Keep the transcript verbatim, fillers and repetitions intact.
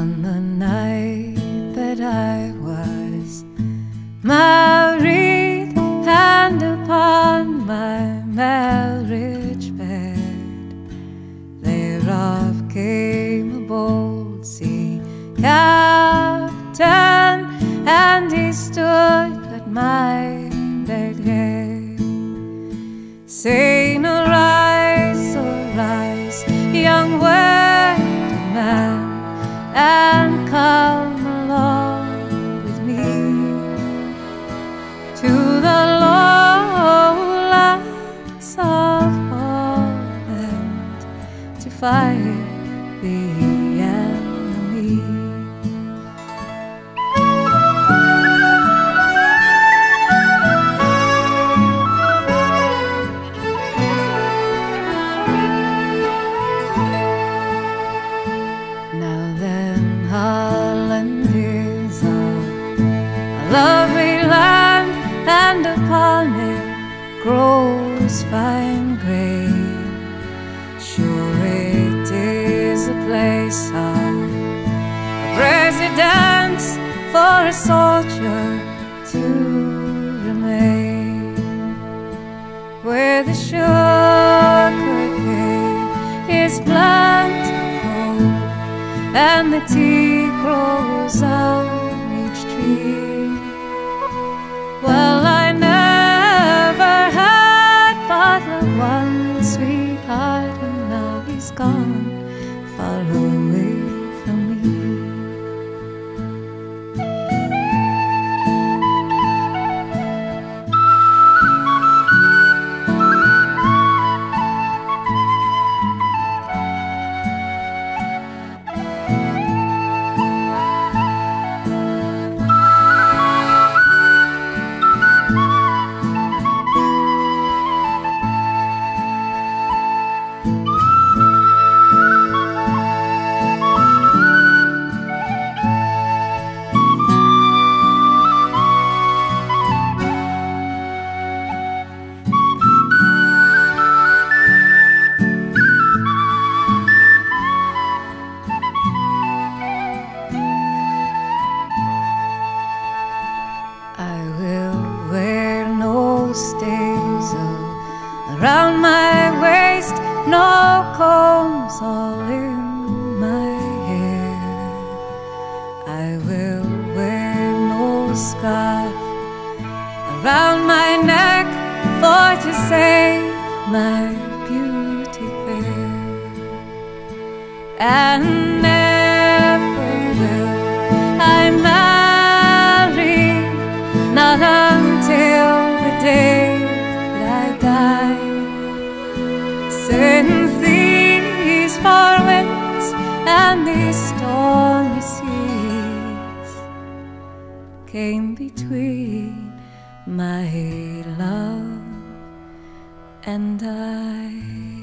On the night that I was married, and upon my marriage bed, thereof came a bold sea captain, and he stood at my deck head, saying, "Arise, arise, young wedded man, and come along with me to the lowlands of Holland to fight the enemy." Holland is a lovely land, and upon it grows fine grain. Sure it is a place of residence for a soldier to remain, where the sugar cane is plentiful and the tea grows on each tree. Well, I never had but the one sweetheart, and now he's gone far away from me. Around my waist, no combs all in my hair. I will wear no scarf around my neck, for to save my beauty fair. And never will I marry, not until the day that I die. Since these far winds and these stormy seas came between my love and I.